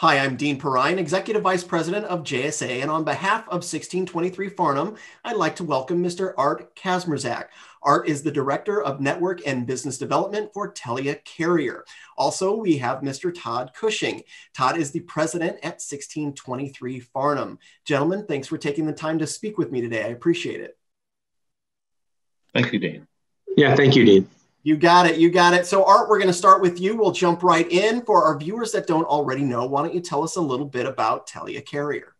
Hi, I'm Dean Perrine, Executive Vice President of JSA, and on behalf of 1623 Farnam, I'd like to welcome Mr. Art Kazmierczak. Art is the Director of Network and Business Development for Telia Carrier. Also, we have Mr. Todd Cushing. Todd is the President at 1623 Farnam. Gentlemen, thanks for taking the time to speak with me today. I appreciate it. Thank you, Dean. Yeah, thank you, Dean. You got it. You got it. So Art, we're going to start with you. We'll jump right in. For our viewers that don't already know, why don't you tell us a little bit about Telia Carrier?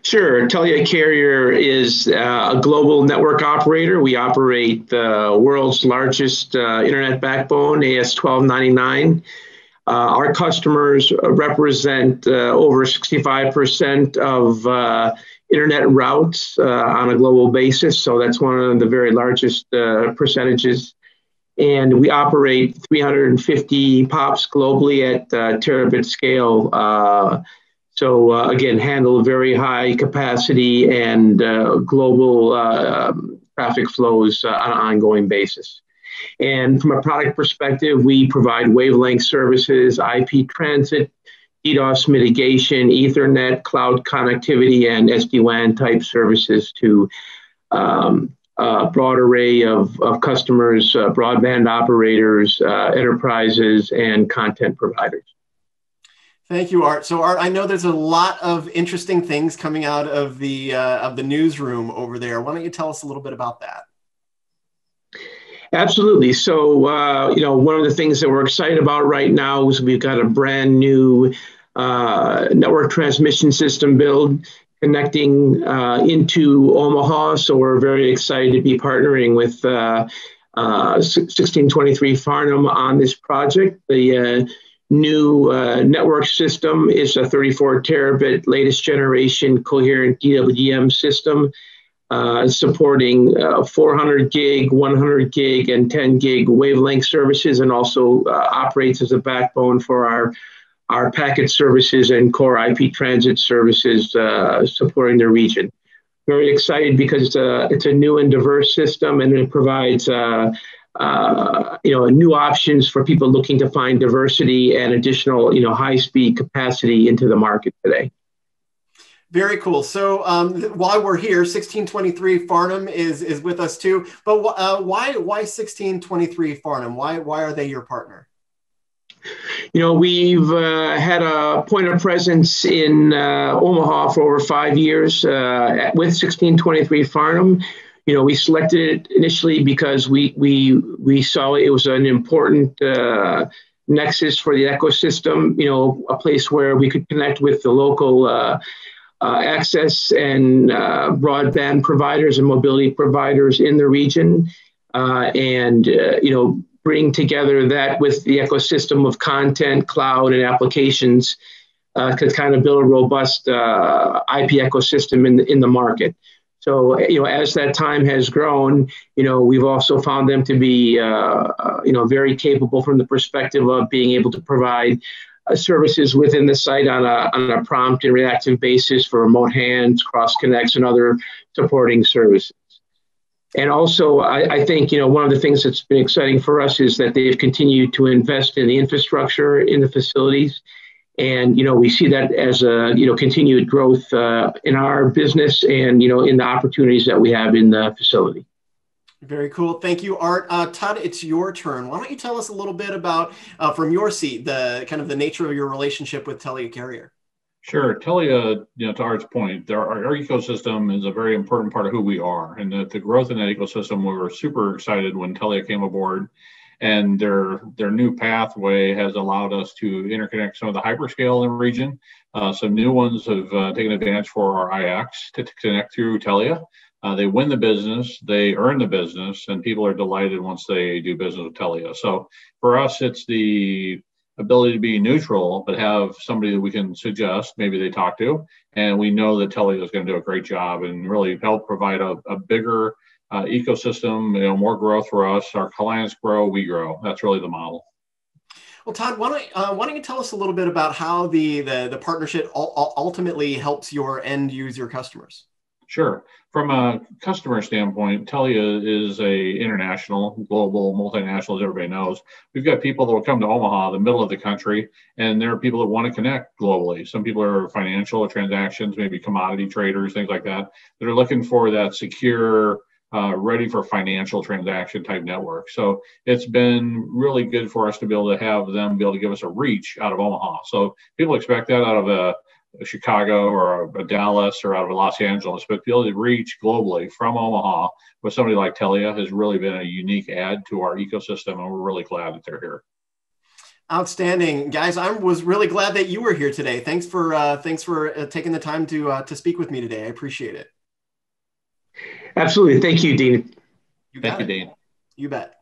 Sure. Telia Carrier is a global network operator. We operate the world's largest internet backbone, AS 1299. Our customers represent over 65% of internet routes on a global basis. So that's one of the very largest percentages. And we operate 350 POPs globally at terabit scale. So again, handle very high capacity and global traffic flows on an ongoing basis. And from a product perspective, we provide wavelength services, IP transit, DDoS mitigation, Ethernet, cloud connectivity, and SD-WAN type services to broad array of customers, broadband operators, enterprises, and content providers. Thank you, Art. So, Art, I know there's a lot of interesting things coming out of the newsroom over there. Why don't you tell us a little bit about that? Absolutely. So, you know, one of the things that we're excited about right now is we've got a brand new network transmission system build connecting into Omaha. So we're very excited to be partnering with 1623 Farnam on this project. The new network system is a 34 terabit latest generation coherent DWDM system supporting 400 gig, 100 gig, and 10 gig wavelength services, and also operates as a backbone for our packet services and core IP transit services supporting the region. Very excited because it's a new and diverse system, and it provides you know, new options for people looking to find diversity and additional, you know, high-speed capacity into the market today. Very cool. So while we're here, 1623 Farnam is with us too. But why 1623 Farnam? Why are they your partner? You know, we've had a point of presence in Omaha for over 5 years with 1623 Farnam. You know, we selected it initially because we saw it was an important nexus for the ecosystem, you know, a place where we could connect with the local access and broadband providers and mobility providers in the region and, you know, bring together that with the ecosystem of content, cloud, and applications to kind of build a robust IP ecosystem in the market. So, you know, as that time has grown, you know, we've also found them to be, you know, very capable from the perspective of being able to provide services within the site on a prompt and reactive basis for remote hands, cross connects, and other supporting services. And also, I think, you know, one of the things that's been exciting for us is that they've continued to invest in the infrastructure in the facilities. And, you know, we see that as a, you know, continued growth in our business and, you know, in the opportunities that we have in the facility. Very cool. Thank you, Art. Todd, it's your turn. Why don't you tell us a little bit about, from your seat, the kind of the nature of your relationship with Telia Carrier? Sure. Telia, you know, to Art's point, our ecosystem is a very important part of who we are, and the growth in that ecosystem, we were super excited when Telia came aboard, and their new pathway has allowed us to interconnect some of the hyperscale in the region. Some new ones have taken advantage for our IX to connect through Telia. They win the business, they earn the business, and people are delighted once they do business with Telia. So for us, it's the ability to be neutral, but have somebody that we can suggest, maybe they talk to, and we know that Telia is going to do a great job and really help provide a bigger ecosystem, you know, more growth for us. Our clients grow, we grow. That's really the model. Well, Todd, why don't you tell us a little bit about how the partnership ultimately helps your end user customers? Sure. From a customer standpoint, Telia is a international, global, multinational, as everybody knows. We've got people that will come to Omaha, the middle of the country, and there are people that want to connect globally. Some people are financial transactions, maybe commodity traders, things like that, that are looking for that secure, ready for financial transaction type network. So it's been really good for us to be able to have them be able to give us a reach out of Omaha. So people expect that out of Chicago or Dallas or out of Los Angeles, but be able to reach globally from Omaha with somebody like Telia has really been a unique add to our ecosystem, and we're really glad that they're here. Outstanding, guys! I was really glad that you were here today. Thanks for taking the time to speak with me today. I appreciate it. Absolutely, thank you, Dean. You bet. You bet.